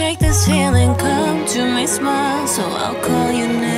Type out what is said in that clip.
shake this feeling, come to me, smile, so I'll call you now.